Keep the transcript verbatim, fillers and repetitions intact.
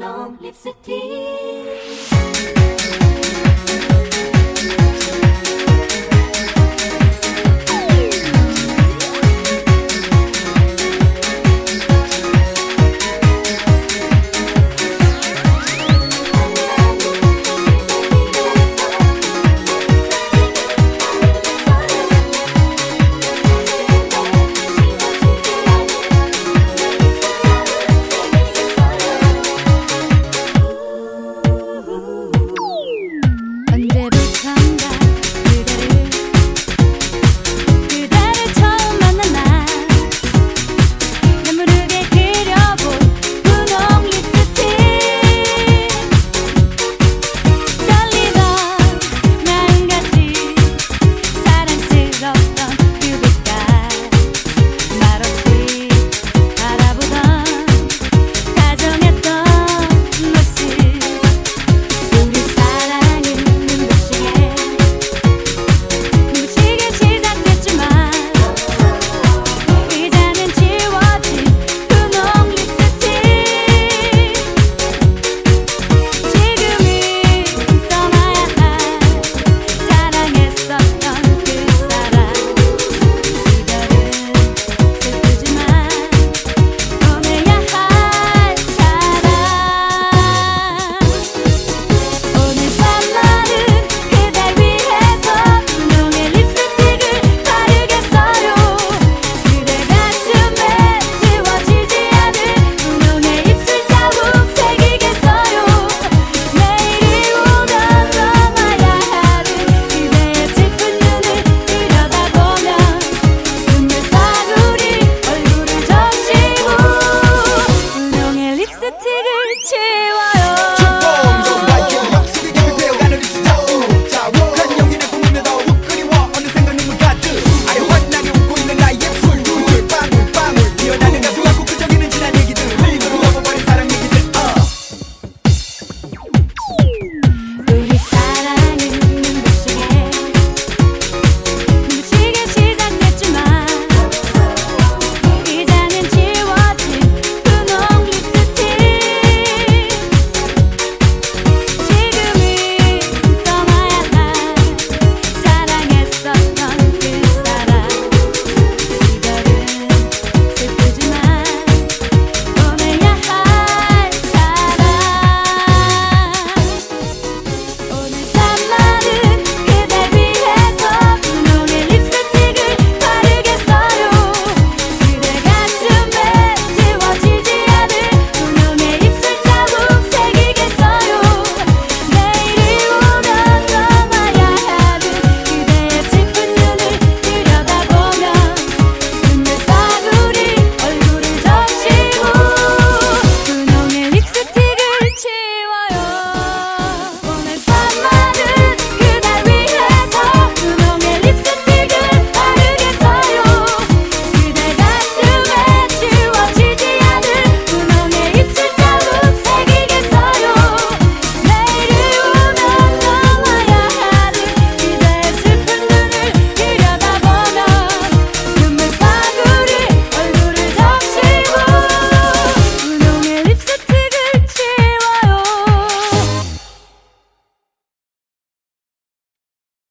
long live City. 틱을 채워요.